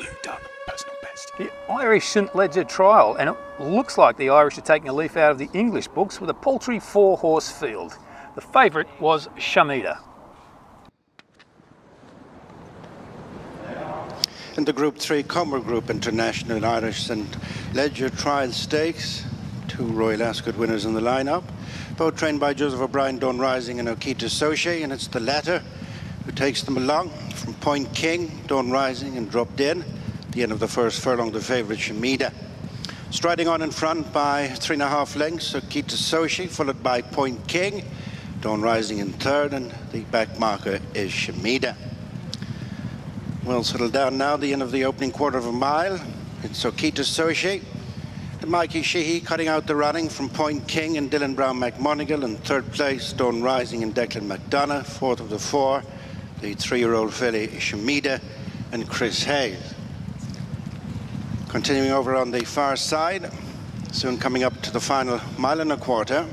You've done personal best. The Irish St Leger Trial, and it looks like the Irish are taking a leaf out of the English books with a paltry 4-horse field. The favourite was Shamida. In the Group 3 Comer Group International Irish St Leger Trial Stakes, 2 Royal Ascot winners in the lineup, both trained by Joseph O'Brien, Dawn Rising and Okita Soushi, and it's the latter who takes them along from Point King. Dawn Rising and dropped in at the end of the first furlong, the favourite Shamida. Striding on in front by 3.5 lengths, Okita Soushi, followed by Point King, Dawn Rising in third, and the back marker is Shamida. Well settled down now, the end of the opening quarter of a mile. It's Okita Soushi and Mikey Sheehy cutting out the running from Point King and Dylan Brown MacMonigal. In third place, Dawn Rising and Declan McDonough. Fourth of the 4, the 3-year-old filly Shamida and Chris Hayes. Continuing over on the far side, soon coming up to the final mile and a quarter.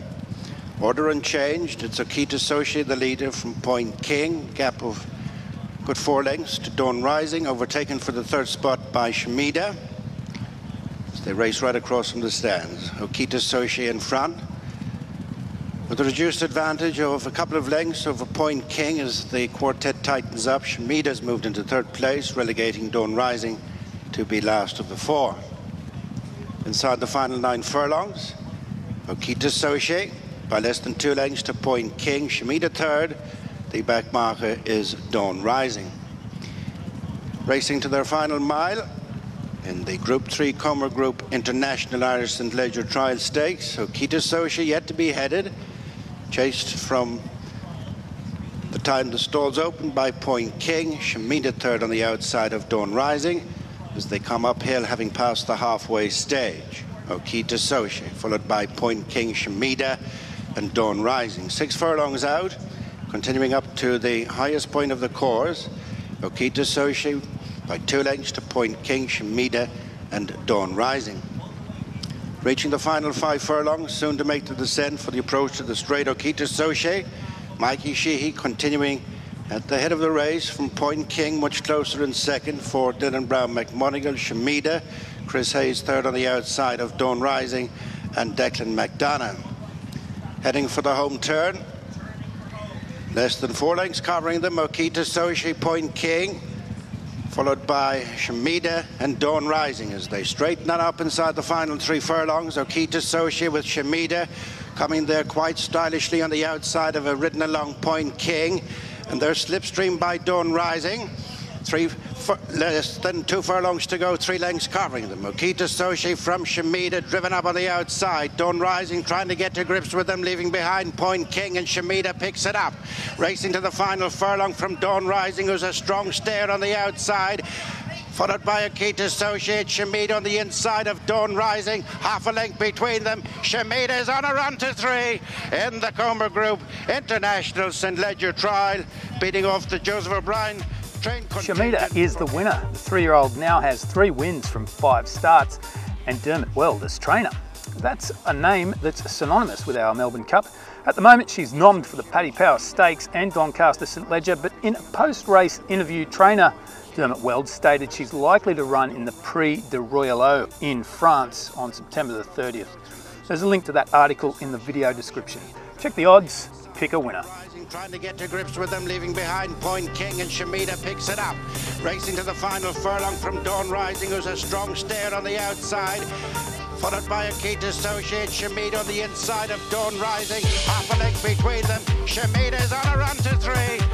Order unchanged. It's Okita Soushi, the leader, from Point King. Gap of good 4 lengths to Dawn Rising, overtaken for the third spot by Shamida. They race right across from the stands. Okita Soushi in front, with a reduced advantage of a couple of lengths over Point King as the quartet tightens up. Shamida's moved into third place, relegating Dawn Rising to be last of the 4. Inside the final 9 furlongs, Okita Soushi by less than 2 lengths to Point King. Shamida third. The back marker is Dawn Rising. Racing to their final mile in the Group 3 Comer Group International Irish St Leger Trial Stakes. Okita Soushi yet to be headed, chased from the time the stalls open by Point King. Shamida third on the outside of Dawn Rising as they come uphill, having passed the halfway stage. Okita Soushi followed by Point King, Shamida and Dawn Rising. 6 furlongs out, continuing up to the highest point of the course, Okita Soushi by 2 lengths to Point King, Shamida and Dawn Rising. Reaching the final 5 furlongs, soon to make the descent for the approach to the straight, Okita Soushi. Mikey Sheehy continuing at the head of the race from Point King, much closer in second for Dylan Brown MacMonigal. Shamida, Chris Hayes third on the outside of Dawn Rising and Declan McDonough. Heading for the home turn, less than 4 lengths covering them, Okita Soushi, Point King, followed by Shamida and Dawn Rising as they straighten that up inside the final 3 furlongs. Okita Soushi with Shamida coming there quite stylishly on the outside of a ridden along Point King, and they're slipstream by Dawn Rising. Less than 2 furlongs to go, 3 lengths covering them. Okita Soushi from Shamida, driven up on the outside. Dawn Rising trying to get to grips with them, leaving behind Point King, and Shamida picks it up. Racing to the final furlong from Dawn Rising, who's a strong stare on the outside, followed by Okita Soushi. Shamida on the inside of Dawn Rising, half a length between them. Shamida is on a run to 3 in the Comer Group International St Leger Trial, beating off the Joseph O'Brien. Shamida is the winner. The 3-year-old now has 3 wins from 5 starts, and Dermot Weld as trainer. That's a name that's synonymous with our Melbourne Cup. At the moment, she's nommed for the Paddy Power Stakes and Doncaster St Leger, but in a post-race interview, trainer Dermot Weld stated she's likely to run in the Prix de Royaleau in France on September the 30th. There's a link to that article in the video description. Check the odds, pick a winner. Trying to get to grips with them, leaving behind Point King, and Shamida picks it up. Racing to the final furlong from Dawn Rising, who's a strong stare on the outside, followed by Okita Soushi and Shamida on the inside of Dawn Rising. Half a length between them. Shamida's on a run to 3.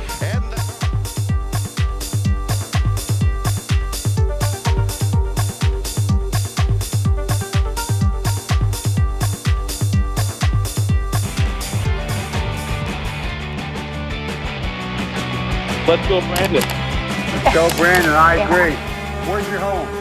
Let's go, Brandon. I agree. Where's your home?